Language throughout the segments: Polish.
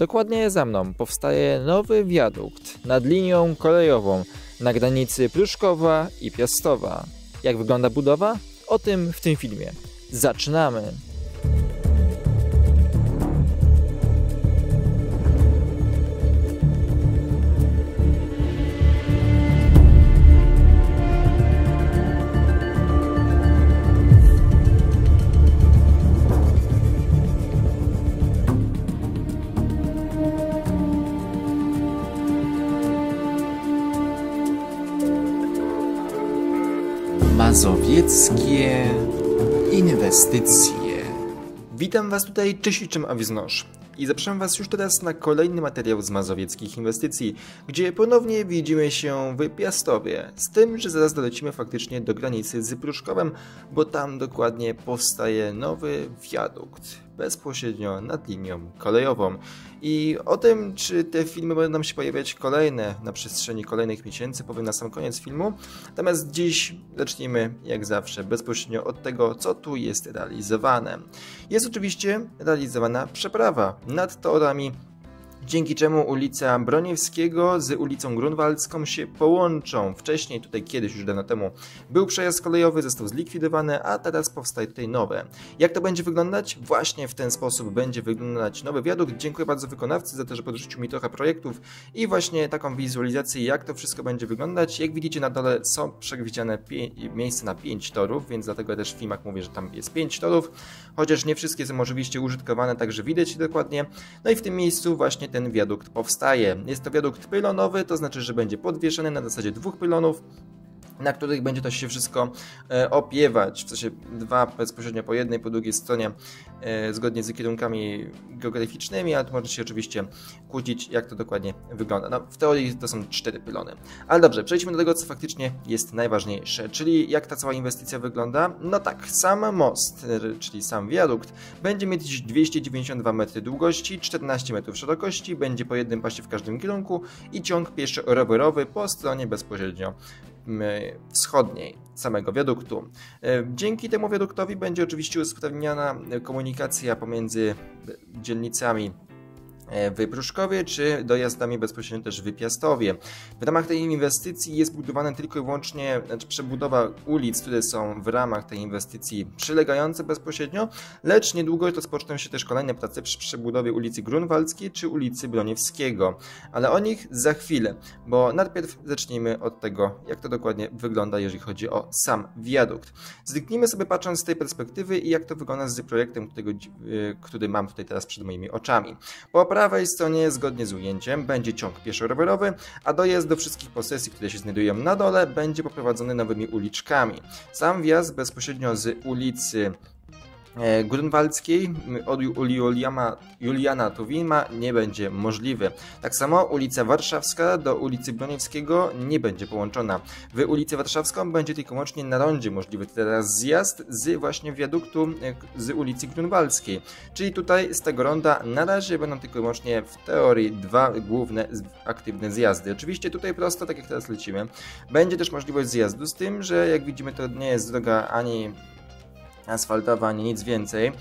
Dokładnie za mną powstaje nowy wiadukt nad linią kolejową na granicy Pruszkowa i Piastowa. Jak wygląda budowa? O tym w tym filmie. Zaczynamy! Mazowieckie Inwestycje. Witam Was tutaj, cześć, niczym Awizonosz. I zapraszam Was już teraz na kolejny materiał z Mazowieckich Inwestycji, gdzie ponownie widzimy się w Piastowie. Z tym, że zaraz dolecimy faktycznie do granicy z Pruszkowem, bo tam dokładnie powstaje nowy wiadukt bezpośrednio nad linią kolejową. I o tym, czy te filmy będą nam się pojawiać kolejne na przestrzeni kolejnych miesięcy, powiem na sam koniec filmu. Natomiast dziś zacznijmy, jak zawsze, bezpośrednio od tego, co tu jest realizowane. Jest oczywiście realizowana przeprawa nad torami, dzięki czemu ulica Broniewskiego z ulicą Grunwaldzką się połączą. Wcześniej, tutaj kiedyś, już dawno temu, był przejazd kolejowy, został zlikwidowany, a teraz powstaje tutaj nowe. Jak to będzie wyglądać? Właśnie w ten sposób będzie wyglądać nowy wiadukt. Dziękuję bardzo wykonawcy za to, że podrzucił mi trochę projektów i właśnie taką wizualizację, jak to wszystko będzie wyglądać. Jak widzicie, na dole są przewidziane miejsce na 5 torów, więc dlatego też w filmach mówię, że tam jest 5 torów, chociaż nie wszystkie są oczywiście użytkowane, także widać dokładnie. No i w tym miejscu właśnie ten wiadukt powstaje. Jest to wiadukt pylonowy, to znaczy, że będzie podwieszony na zasadzie 2 pylonów, na których będzie to się wszystko opiewać. W sensie 2 bezpośrednio po jednej, po drugiej stronie, zgodnie z kierunkami geograficznymi, ale tu można się oczywiście kłócić, jak to dokładnie wygląda. No, w teorii to są 4 pylony. Ale dobrze, przejdźmy do tego, co faktycznie jest najważniejsze, czyli jak ta cała inwestycja wygląda. No tak, sam most, czyli sam wiadukt, będzie mieć 292 metry długości, 14 metrów szerokości, będzie po jednym pasie w każdym kierunku i ciąg pieszo-rowerowy po stronie bezpośrednio wschodniej samego wiaduktu. Dzięki temu wiaduktowi będzie oczywiście usprawniana komunikacja pomiędzy dzielnicami w Pruszkowie, czy dojazdami bezpośrednio też w Piastowie. W ramach tej inwestycji jest budowana tylko i wyłącznie, znaczy przebudowa ulic, które są w ramach tej inwestycji przylegające bezpośrednio, lecz niedługo rozpoczną się też kolejne prace przy przebudowie ulicy Grunwaldzkiej czy ulicy Broniewskiego, ale o nich za chwilę, bo najpierw zacznijmy od tego, jak to dokładnie wygląda, jeżeli chodzi o sam wiadukt. Zerknijmy sobie, patrząc z tej perspektywy, i jak to wygląda z projektem, który mam tutaj teraz przed moimi oczami. Po prawej stronie, zgodnie z ujęciem, będzie ciąg pieszo-rowerowy, a dojazd do wszystkich posesji, które się znajdują na dole, będzie poprowadzony nowymi uliczkami. Sam wjazd bezpośrednio z ulicy Grunwaldzkiej od Juliana Tuwima nie będzie możliwy. Tak samo ulica Warszawska do ulicy Broniewskiego nie będzie połączona. W ulicę Warszawską będzie tylko łącznie na rondzie możliwy teraz zjazd z właśnie wiaduktu z ulicy Grunwaldzkiej. Czyli tutaj z tego ronda na razie będą tylko łącznie w teorii 2 główne aktywne zjazdy. Oczywiście tutaj prosto, tak jak teraz lecimy, będzie też możliwość zjazdu, z tym, że jak widzimy, to nie jest droga ani asfaltowa, ani nic więcej.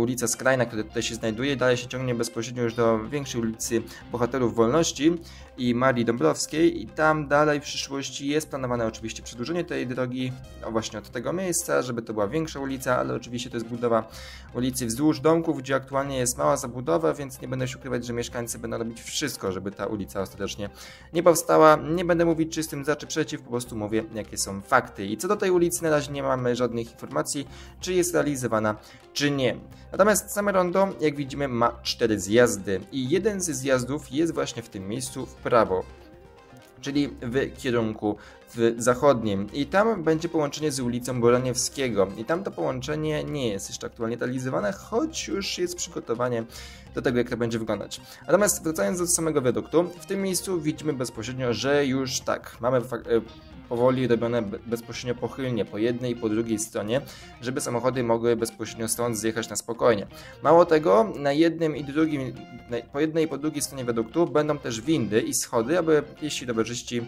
Ulica Skrajna, która tutaj się znajduje, dalej się ciągnie bezpośrednio już do większej ulicy Bohaterów Wolności i Marii Dąbrowskiej, i tam dalej w przyszłości jest planowane oczywiście przedłużenie tej drogi, no właśnie od tego miejsca, żeby to była większa ulica, ale oczywiście to jest budowa ulicy wzdłuż domków, gdzie aktualnie jest mała zabudowa, więc nie będę się ukrywać, że mieszkańcy będą robić wszystko, żeby ta ulica ostatecznie nie powstała. Nie będę mówić, czy jestem za, czy przeciw, po prostu mówię, jakie są fakty. I co do tej ulicy na razie nie mamy żadnych informacji, czy jest realizowana, czy nie. Natomiast same rondo, jak widzimy, ma 4 zjazdy i jeden ze zjazdów jest właśnie w tym miejscu w prawo, czyli w kierunku zachodnim, i tam będzie połączenie z ulicą Broniewskiego, i tam to połączenie nie jest jeszcze aktualnie realizowane, choć już jest przygotowanie do tego, jak to będzie wyglądać. Natomiast wracając do samego wiaduktu, w tym miejscu widzimy bezpośrednio, że już tak, mamy powoli robione bezpośrednio pochylnie po jednej i po drugiej stronie, żeby samochody mogły bezpośrednio stąd zjechać na spokojnie. Mało tego, po jednej i po drugiej stronie wiaduktu będą też windy i schody, aby piesi rowerzyści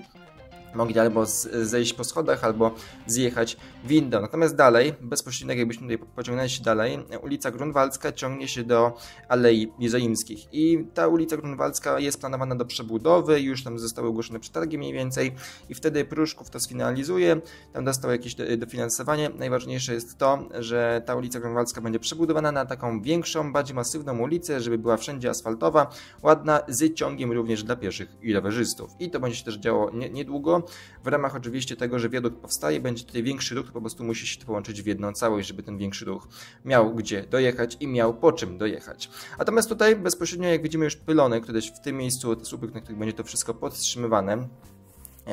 mogli albo zejść po schodach, albo zjechać windą. Natomiast dalej, bezpośrednio jakbyśmy tutaj pociągnęli się dalej, ulica Grunwaldzka ciągnie się do Alei Jerozolimskich. I ta ulica Grunwaldzka jest planowana do przebudowy, już tam zostały ogłoszone przetargi mniej więcej i wtedy Pruszków to sfinalizuje, tam dostał jakieś dofinansowanie. Najważniejsze jest to, że ta ulica Grunwaldzka będzie przebudowana na taką większą, bardziej masywną ulicę, żeby była wszędzie asfaltowa, ładna, z ciągiem również dla pieszych i rowerzystów. I to będzie się też działo niedługo. W ramach oczywiście tego, że wiadukt powstaje, będzie tutaj większy ruch, to po prostu musi się to połączyć w jedną całość, żeby ten większy ruch miał gdzie dojechać i miał po czym dojechać. Natomiast tutaj bezpośrednio, jak widzimy, już pylony, które w tym miejscu, te słupy, na których będzie to wszystko podtrzymywane,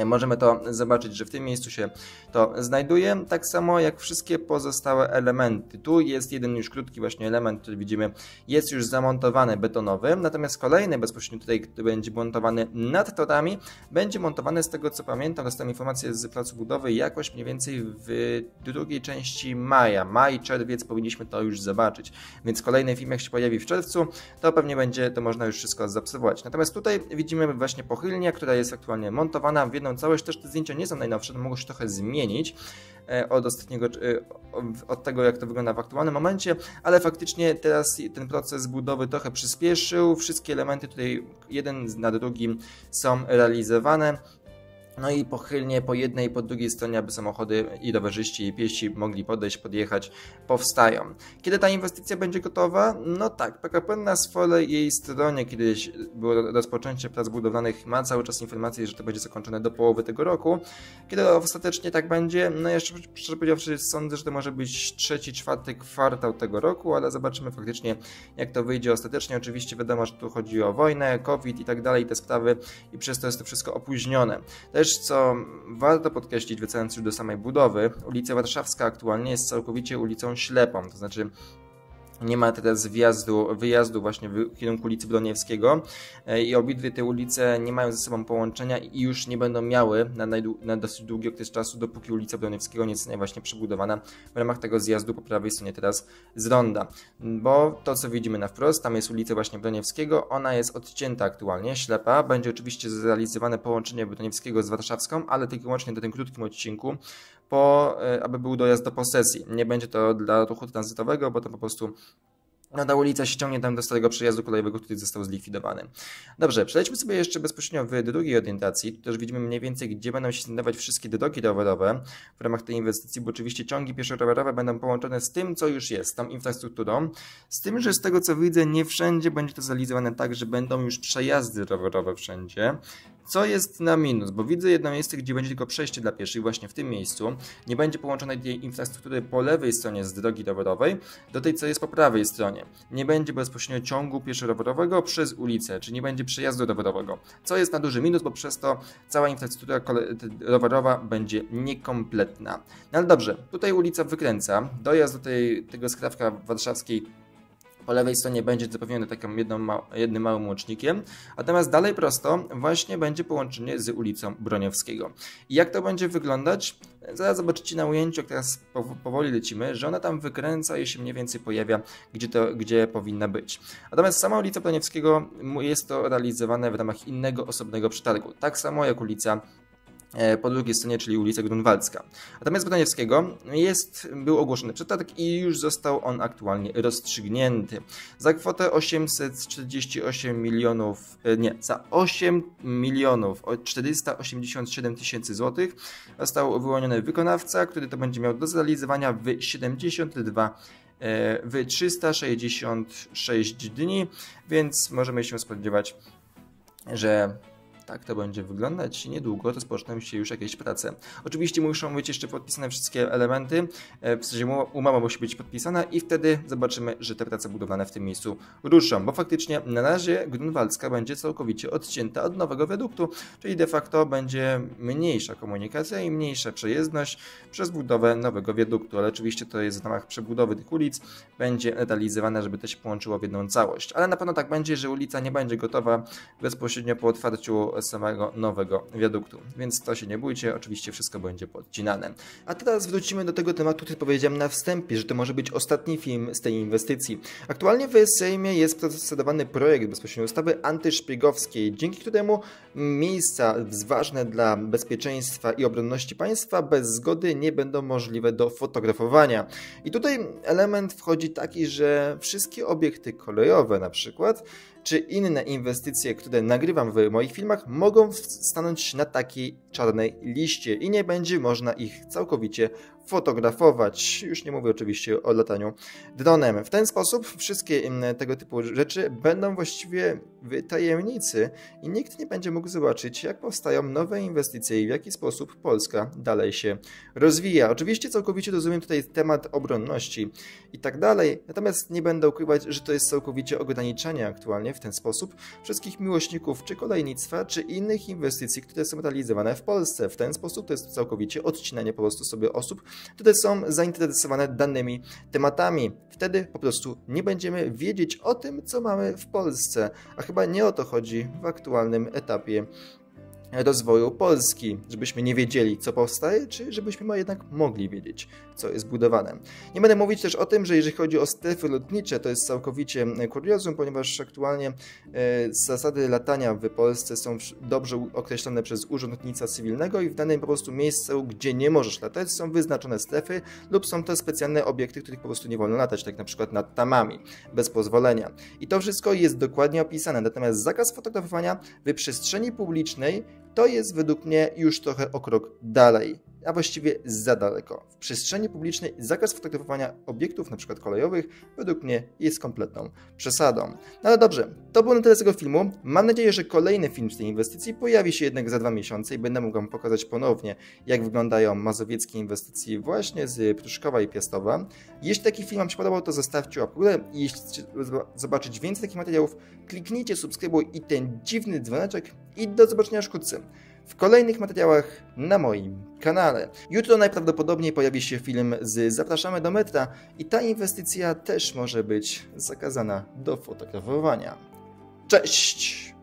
możemy to zobaczyć, że w tym miejscu się to znajduje, tak samo jak wszystkie pozostałe elementy. Tu jest jeden już krótki właśnie element, który widzimy, jest już zamontowany betonowy, natomiast kolejny bezpośrednio tutaj, który będzie montowany nad torami, będzie montowany, z tego co pamiętam, dostałem informację z placu budowy, jakoś mniej więcej w drugiej części maja. Maj, czerwiec powinniśmy to już zobaczyć, więc kolejny film jak się pojawi w czerwcu, to pewnie będzie to można już wszystko zaobserwować. Natomiast tutaj widzimy właśnie pochylnię, która jest aktualnie montowana w całość. Też te zdjęcia nie są najnowsze, mogą się trochę zmienić od ostatniego, od tego jak to wygląda w aktualnym momencie, ale faktycznie teraz ten proces budowy trochę przyspieszył, wszystkie elementy tutaj jeden na drugim są realizowane. No i pochylnie po jednej i po drugiej stronie, aby samochody i rowerzyści i piesi mogli podejść, podjechać, powstają. Kiedy ta inwestycja będzie gotowa? No tak, PKP na swojej stronie, kiedyś było rozpoczęcie prac budowlanych, ma cały czas informację, że to będzie zakończone do połowy tego roku. Kiedy ostatecznie tak będzie? No jeszcze szczerze powiedziawszy sądzę, że to może być trzeci, czwarty kwartał tego roku, ale zobaczymy faktycznie jak to wyjdzie ostatecznie. Oczywiście wiadomo, że tu chodzi o wojnę, COVID i tak dalej, te sprawy i przez to jest to wszystko opóźnione. Też, co warto podkreślić, wracając już do samej budowy, ulica Warszawska aktualnie jest całkowicie ulicą ślepą, to znaczy nie ma teraz wyjazdu właśnie w kierunku ulicy Broniewskiego i obydwie te ulice nie mają ze sobą połączenia i już nie będą miały na dosyć długi okres czasu, dopóki ulica Broniewskiego nie zostanie właśnie przebudowana w ramach tego zjazdu po prawej stronie teraz z ronda. Bo to co widzimy na wprost, tam jest ulica właśnie Broniewskiego, ona jest odcięta aktualnie, ślepa, będzie oczywiście zrealizowane połączenie Broniewskiego z Warszawską, ale tylko łącznie do tym krótkim odcinku, aby był dojazd do posesji. Nie będzie to dla ruchu tranzytowego, bo to po prostu no ta ulica się ciągnie tam do starego przejazdu kolejowego, który został zlikwidowany. Dobrze, przejdźmy sobie jeszcze bezpośrednio w drugiej orientacji. Tu też widzimy mniej więcej, gdzie będą się znajdować wszystkie drogi rowerowe w ramach tej inwestycji, bo oczywiście ciągi pieszo-rowerowe będą połączone z tym, co już jest, tą infrastrukturą. Z tym, że z tego co widzę, nie wszędzie będzie to zrealizowane tak, że będą już przejazdy rowerowe wszędzie. Co jest na minus, bo widzę jedno miejsce, gdzie będzie tylko przejście dla pieszych, właśnie w tym miejscu. Nie będzie połączonej tej infrastruktury po lewej stronie z drogi rowerowej do tej, co jest po prawej stronie. Nie będzie bezpośrednio ciągu pieszo-rowerowego przez ulicę, czyli nie będzie przejazdu rowerowego. Co jest na duży minus, bo przez to cała infrastruktura rowerowa będzie niekompletna. No ale dobrze, tutaj ulica wykręca, dojazd do tego skrawka warszawskiej po lewej stronie będzie zapewniony takim jednym małym łącznikiem, natomiast dalej prosto właśnie będzie połączenie z ulicą Broniewskiego. I jak to będzie wyglądać? Zaraz zobaczycie na ujęciu, jak teraz powoli lecimy, że ona tam wykręca i się mniej więcej pojawia, gdzie powinna być. Natomiast sama ulica Broniewskiego jest to realizowane w ramach innego, osobnego przetargu. Tak samo jak ulica po drugiej stronie, czyli ulica Grunwaldzka. Natomiast Broniewskiego był ogłoszony przetarg i już został on aktualnie rozstrzygnięty. Za kwotę 8 487 487 000 złotych został wyłoniony wykonawca, który to będzie miał do zrealizowania w 366 dni, więc możemy się spodziewać, że tak to będzie wyglądać. Niedługo rozpoczną się już jakieś prace. Oczywiście muszą być jeszcze podpisane wszystkie elementy, w sensie umowa musi być podpisana i wtedy zobaczymy, że te prace budowlane w tym miejscu ruszą, bo faktycznie na razie Grunwaldzka będzie całkowicie odcięta od nowego wiaduktu, czyli de facto będzie mniejsza komunikacja i mniejsza przejezdność przez budowę nowego wiaduktu, ale oczywiście to jest w ramach przebudowy tych ulic, będzie realizowana, żeby to się połączyło w jedną całość, ale na pewno tak będzie, że ulica nie będzie gotowa bezpośrednio po otwarciu samego nowego wiaduktu. Więc to się nie bójcie, oczywiście wszystko będzie podcinane. A teraz wrócimy do tego tematu, który powiedziałem na wstępie, że to może być ostatni film z tej inwestycji. Aktualnie w Sejmie jest procedowany projekt bezpośrednio ustawy antyszpiegowskiej, dzięki któremu miejsca ważne dla bezpieczeństwa i obronności państwa bez zgody nie będą możliwe do fotografowania. I tutaj element wchodzi taki, że wszystkie obiekty kolejowe na przykład, czy inne inwestycje, które nagrywam w moich filmach, mogą stanąć na takiej czarnej liście i nie będzie można ich całkowicie fotografować. Już nie mówię oczywiście o lataniu dronem. W ten sposób wszystkie inne tego typu rzeczy będą właściwie w tajemnicy i nikt nie będzie mógł zobaczyć, jak powstają nowe inwestycje i w jaki sposób Polska dalej się rozwija. Oczywiście całkowicie rozumiem tutaj temat obronności i tak dalej, natomiast nie będę ukrywać, że to jest całkowicie ograniczenie aktualnie w ten sposób wszystkich miłośników czy kolejnictwa, czy innych inwestycji, które są realizowane w Polsce. W ten sposób to jest całkowicie odcinanie po prostu sobie osób, które są zainteresowane danymi tematami. Wtedy po prostu nie będziemy wiedzieć o tym, co mamy w Polsce, a chyba nie o to chodzi w aktualnym etapie rozwoju Polski, żebyśmy nie wiedzieli, co powstaje, czy żebyśmy jednak mogli wiedzieć, co jest budowane. Nie będę mówić też o tym, że jeżeli chodzi o strefy lotnicze, to jest całkowicie kuriozum, ponieważ aktualnie zasady latania w Polsce są dobrze określone przez Urząd Lotnictwa Cywilnego i w danym po prostu miejscu, gdzie nie możesz latać, są wyznaczone strefy lub są to specjalne obiekty, których po prostu nie wolno latać, tak na przykład nad tamami, bez pozwolenia. I to wszystko jest dokładnie opisane, natomiast zakaz fotografowania w przestrzeni publicznej to jest według mnie już trochę o krok dalej, a właściwie za daleko. W przestrzeni publicznej zakaz fotografowania obiektów, np. kolejowych, według mnie jest kompletną przesadą. No ale dobrze, to było na tyle z tego filmu. Mam nadzieję, że kolejny film z tej inwestycji pojawi się jednak za 2 miesiące i będę mógł wam pokazać ponownie, jak wyglądają mazowieckie inwestycje właśnie z Pruszkowa i Piastowa. Jeśli taki film wam się podobał, to zostawcie łapkę w górę. Jeśli chcecie zobaczyć więcej takich materiałów, kliknijcie subskrybuj i ten dziwny dzwoneczek i do zobaczenia już wkrótce w kolejnych materiałach na moim kanale. Jutro najprawdopodobniej pojawi się film z Zapraszamy do metra i ta inwestycja też może być zakazana do fotografowania. Cześć!